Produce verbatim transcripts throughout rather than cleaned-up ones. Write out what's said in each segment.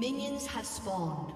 Minions have spawned.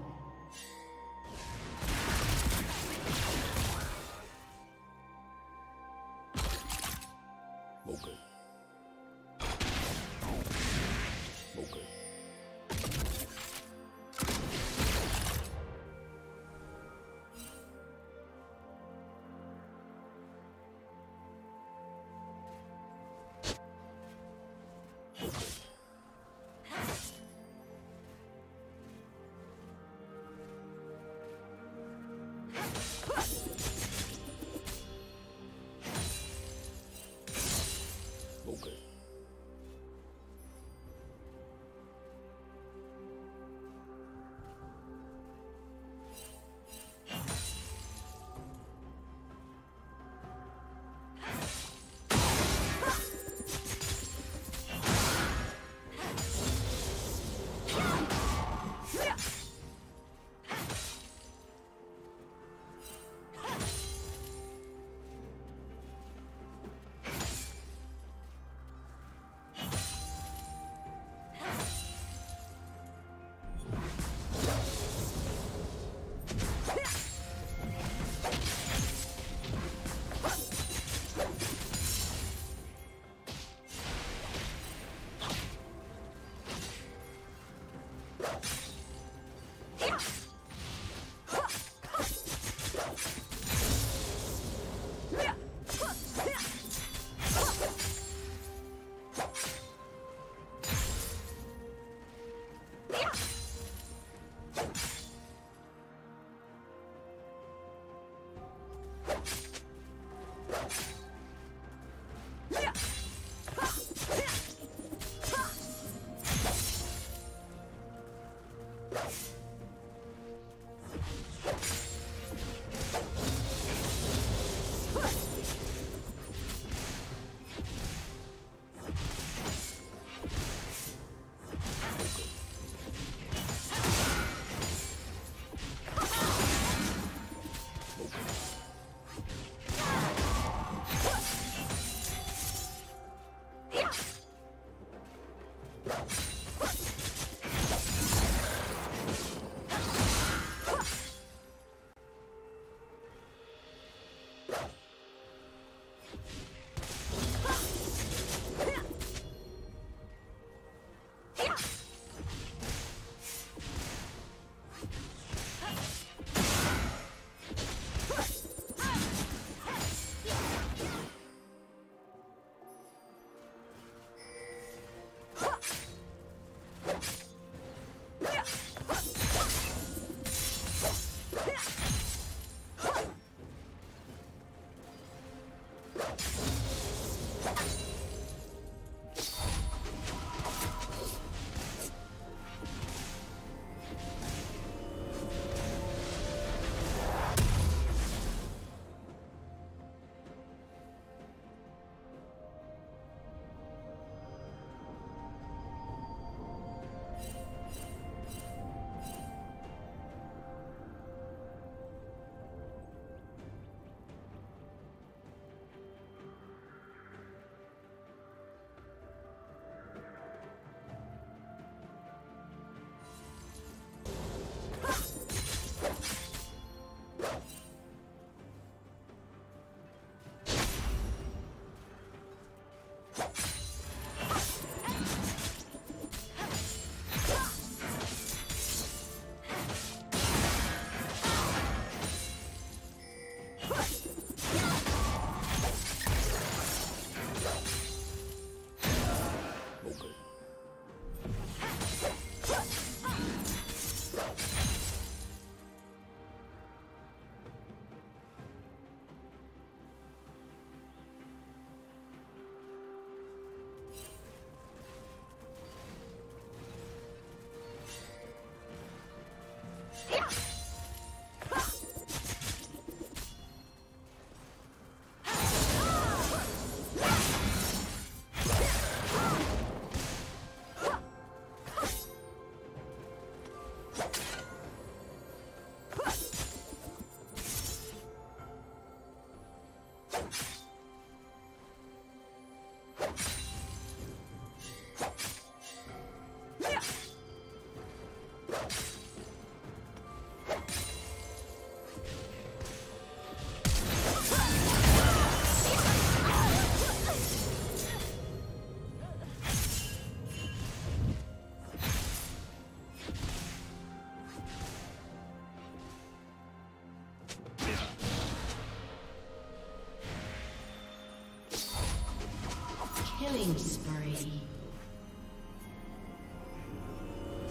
Killing spree.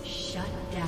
Shut down.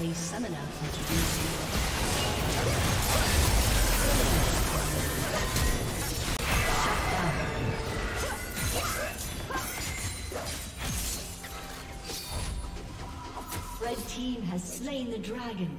A summoner has disconnected. Shut down. Red team has slain the dragon.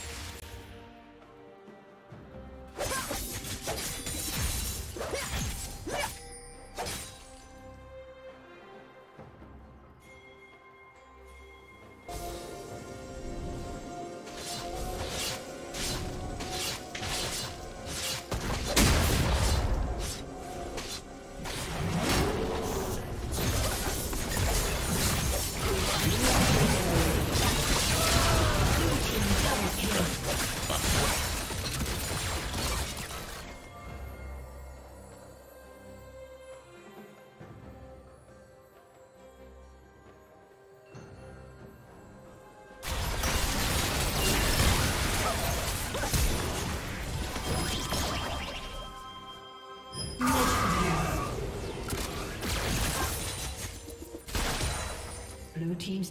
Blue Team's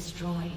Destroyed.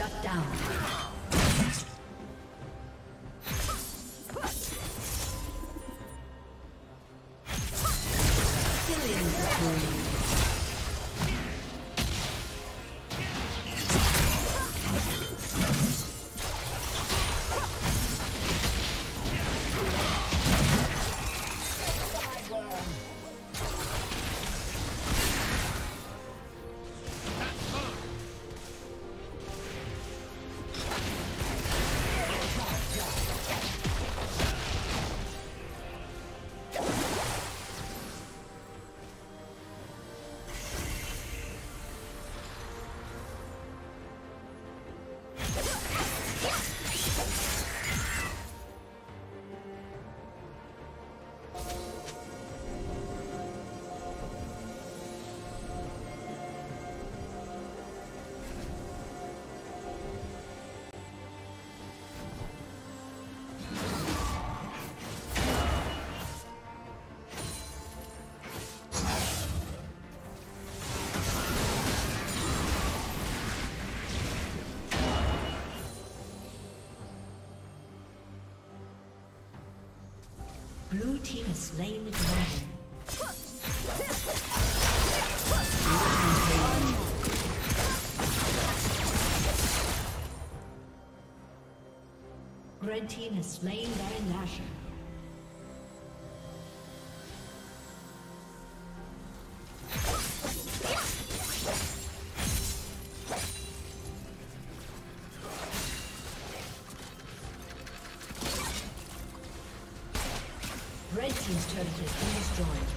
Shut down. Blue team has slain the dragon. Red team has slain Baron Lasher. Red team's turret has been destroyed.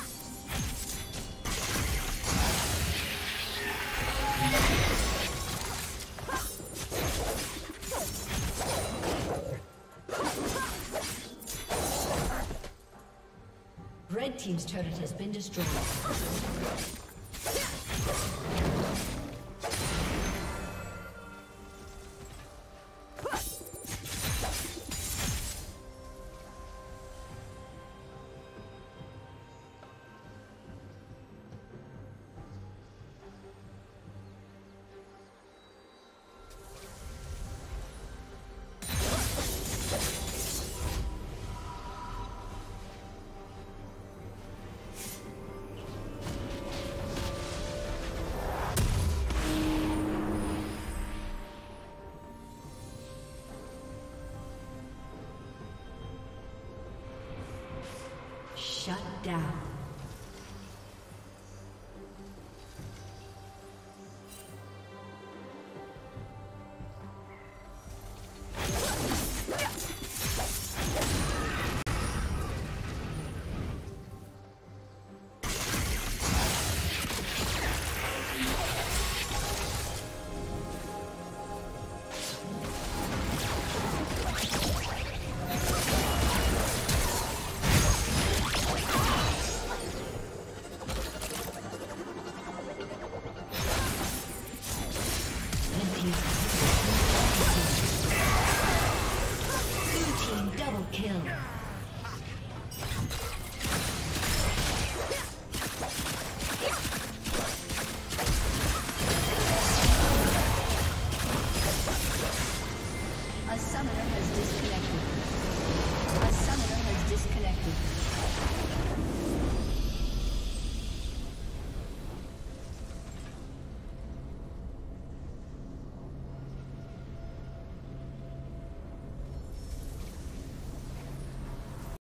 Red team's turret has been destroyed. Shut down. A summoner has disconnected. A summoner has disconnected.